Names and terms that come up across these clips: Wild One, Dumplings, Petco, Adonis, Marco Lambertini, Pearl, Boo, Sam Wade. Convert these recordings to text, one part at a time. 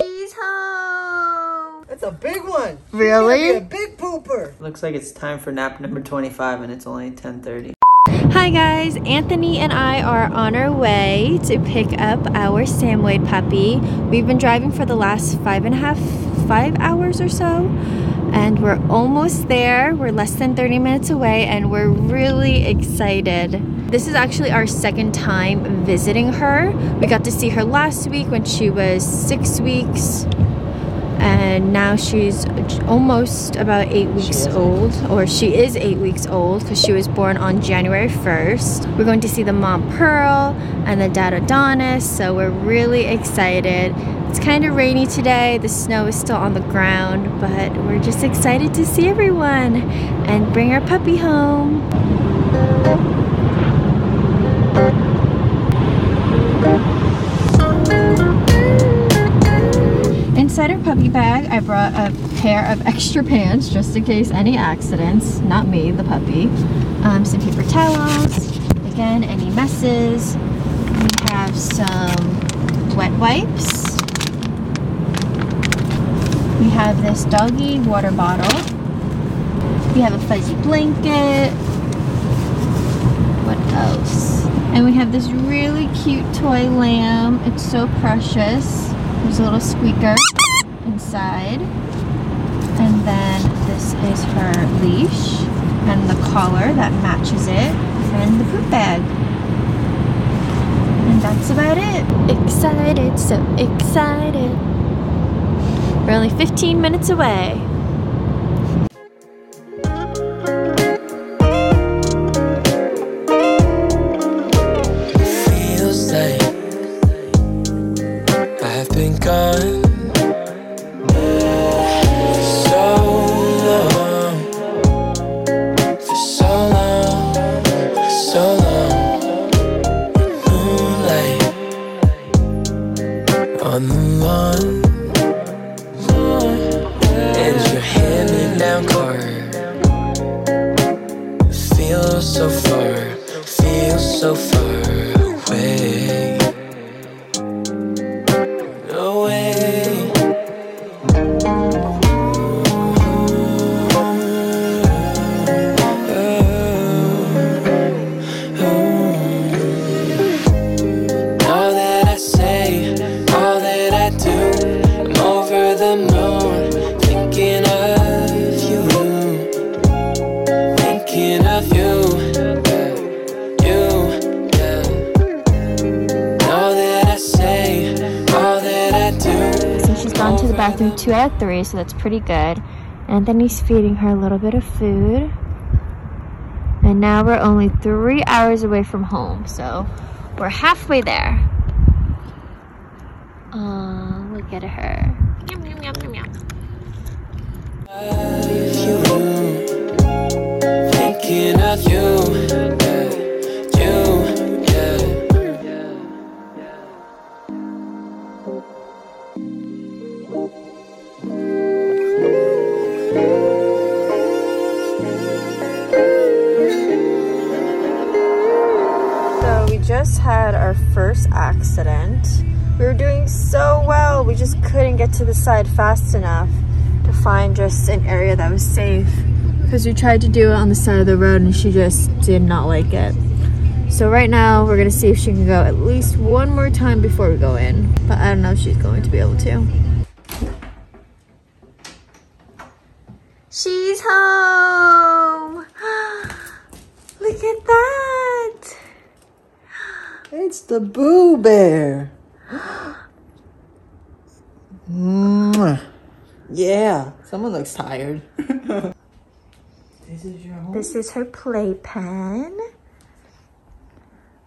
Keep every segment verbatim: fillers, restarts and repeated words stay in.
She's home. That's a big one. Really? A big pooper. Looks like it's time for nap number twenty-five and it's only ten thirty. Hi guys, Anthony and I are on our way to pick up our Sam Wade puppy. We've been driving for the last five and a half, five hours or so. And we're almost there. We're less than thirty minutes away and we're really excited. This is actually our second time visiting her. We got to see her last week when she was six weeks. And now she's almost about eight weeks old, or she is eight weeks old because she was born on January first. We're going to see the mom Pearl and the dad Adonis, so we're really excited. It's kind of rainy today, the snow is still on the ground, but we're just excited to see everyone and bring our puppy home. Inside our puppy bag, I brought a pair of extra pants just in case any accidents, not me, the puppy. Um, some paper towels, again, any messes. We have some wet wipes. We have this doggy water bottle. We have a fuzzy blanket. What else? And we have this really cute toy lamb. It's so precious. There's a little squeaker inside. And then this is her leash and the collar that matches it and the poop bag. And that's about it. Excited, so excited. We're only fifteen minutes away. Bathroom two out of three, so that's pretty good. And then he's feeding her a little bit of food. And now we're only three hours away from home, so we're halfway there. Oh, look at her. Yum, yum, yum, yum, yum. Thinking of you. Had our first accident. We were doing so well, we just couldn't get to the side fast enough to find just an area that was safe, because we tried to do it on the side of the road and she just did not like it. So right now we're gonna see if she can go at least one more time before we go in, but I don't know if she's going to be able to. She's home. Look at that. It's the Boo Bear. Yeah, someone looks tired. This is your home? This is her playpen.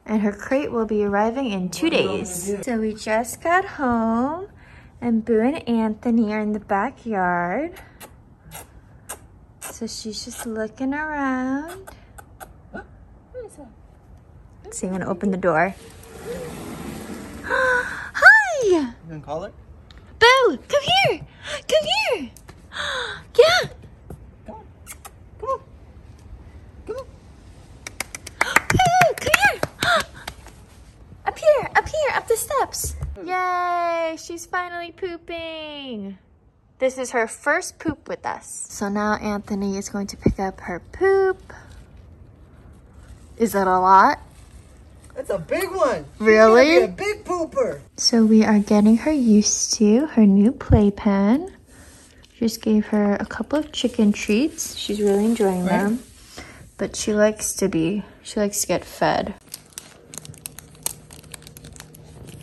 And her crate will be arriving in two days. So we just got home and Boo and Anthony are in the backyard. So she's just looking around. What is that? So you want to open the door? Hi! You gonna call her? Boo! Come here! Come here! Yeah! Come on! Come on! Come on! Boo! Come here! Up here! Up here! up the steps. Yay, she's finally pooping. This is her first poop with us. So now Anthony is going to pick up her poop. Is that a lot? That's a big one. Really? She's gonna be a big pooper. So we are getting her used to her new playpen. Just gave her a couple of chicken treats. She's really enjoying right. them. But she likes to be, she likes to get fed.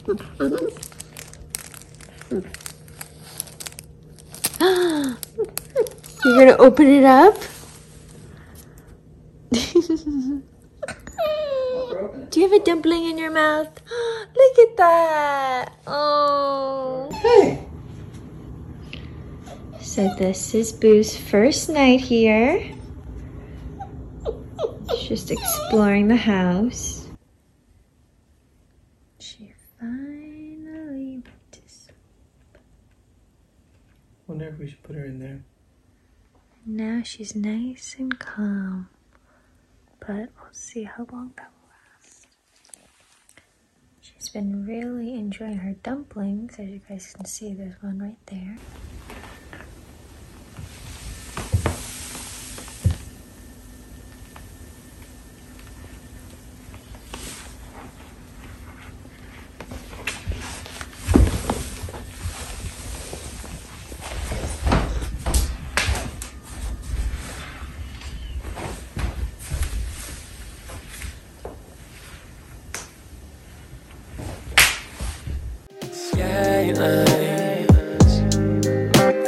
You're gonna open it up? Do you have a dumpling in your mouth? Look at that! Oh. Hey. So this is Boo's first night here. She's just exploring the house. She finally went to sleep. Wonder if we should put her in there. Now she's nice and calm, but we'll see how long that will last. She's been really enjoying her dumplings. As you guys can see, there's one right there.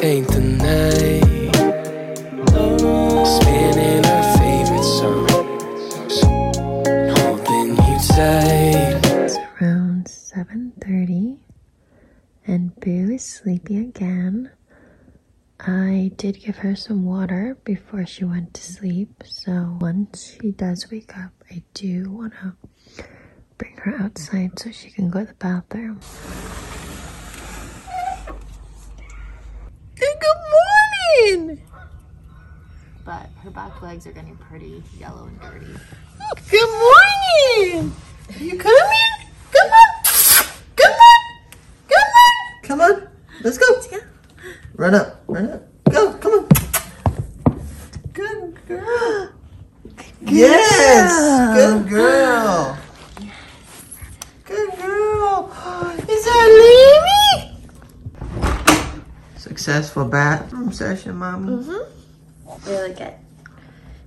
Paint the night, spinning our favorite song, holding you tight. It's around seven thirty and Boo is sleepy again. I did give her some water before she went to sleep, so once she does wake up, I do want to bring her outside so she can go to the bathroom. Good morning! But her back legs are getting pretty yellow and dirty. Good morning! Are you coming? Come on! Come on! Come on! Come on! Let's go! Let's go! Run up! Run up! Go! Come on! Good girl! Good yes! Girl. Good girl! Yes. Good girl! Is that Amy? Successful bathroom session, mommy. Mm-hmm. Really good.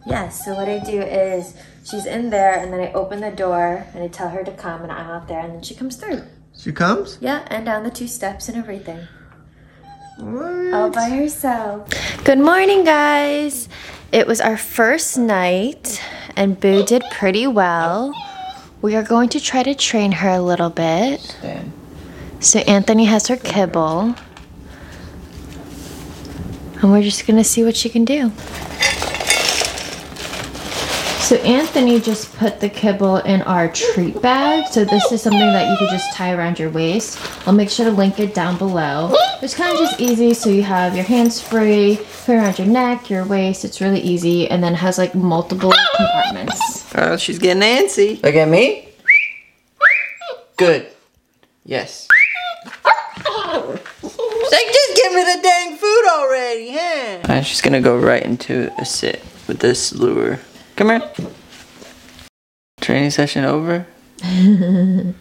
Yeah, so what I do is she's in there and then I open the door and I tell her to come and I'm out there and then she comes through. She comes? Yeah, and down the two steps and everything. What? All by herself. Good morning, guys. It was our first night and Boo did pretty well. We are going to try to train her a little bit. Stand. So Anthony has her kibble. And we're just gonna see what she can do. So Anthony just put the kibble in our treat bag. So this is something that you could just tie around your waist. I'll make sure to link it down below. It's kind of just easy, so you have your hands free, put it around your neck, your waist. It's really easy, and then it has like multiple compartments. Oh, she's getting antsy. Look at me. Good. Yes. Like, just give me the dang food already, huh? Alright, she's gonna go right into a sit with this lure. Come here. Training session over. That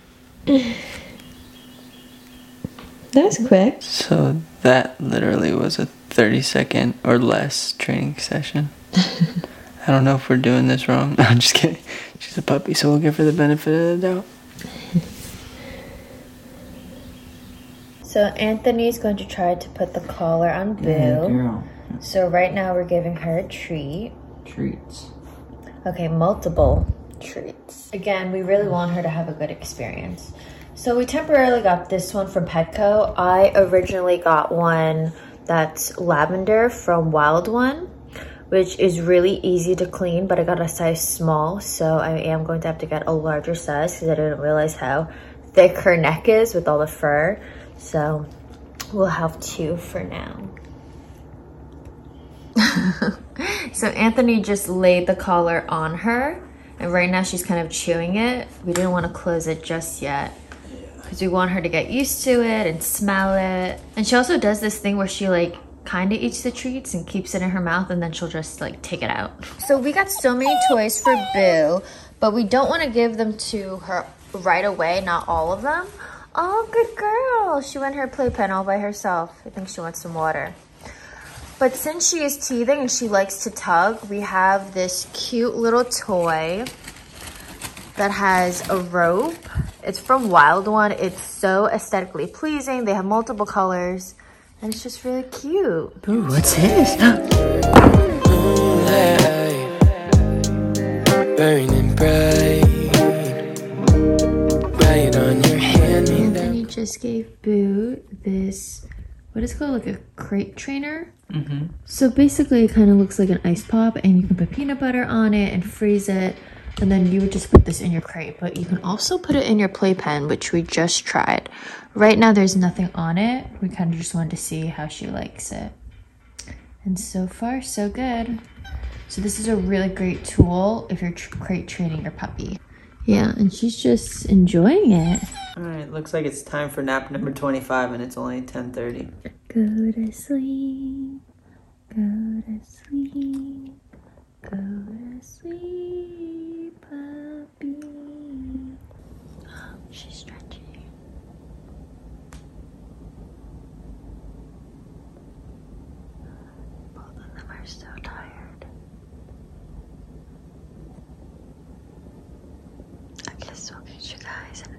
was quick. So that literally was a thirty second or less training session. I don't know if we're doing this wrong. No, I'm just kidding. She's a puppy, so we'll give her the benefit of the doubt. So Anthony's going to try to put the collar on Boo. Yeah, girl. So right now we're giving her a treat. Treats. Okay, multiple treats. Again, we really want her to have a good experience. So we temporarily got this one from Petco. I originally got one that's lavender from Wild One, which is really easy to clean, but I got a size small, so I am going to have to get a larger size because I didn't realize how thick her neck is with all the fur. So we'll have two for now. So Anthony just laid the collar on her and right now she's kind of chewing it. We didn't want to close it just yet. Yeah. because we want her to get used to it and smell it. And she also does this thing where she like kind of eats the treats and keeps it in her mouth, and then she'll just like take it out. So we got so many toys for Boo, but we don't want to give them to her right away, not all of them. Oh, good girl. She went her playpen all by herself. I think she wants some water. But since she is teething and she likes to tug, we have this cute little toy that has a rope. It's from Wild One. It's so aesthetically pleasing. They have multiple colors, and it's just really cute. Ooh, what's this? Burning bright, bright on your hand. And then you just gave Boo this, what is it called, like a crate trainer? Mm-hmm. So basically it kind of looks like an ice pop, and you can put peanut butter on it and freeze it, and then you would just put this in your crate. But you can also put it in your playpen, which we just tried. Right now there's nothing on it. We kind of just wanted to see how she likes it, and so far so good. So this is a really great tool if you're tr crate training your puppy. Yeah, and she's just enjoying it. All right, looks like it's time for nap number twenty-five, and it's only ten thirty. Go to sleep, go to sleep, go to sleep, puppy. Oh, she's stretching. Both of them are so tired. I guess we'll catch you guys in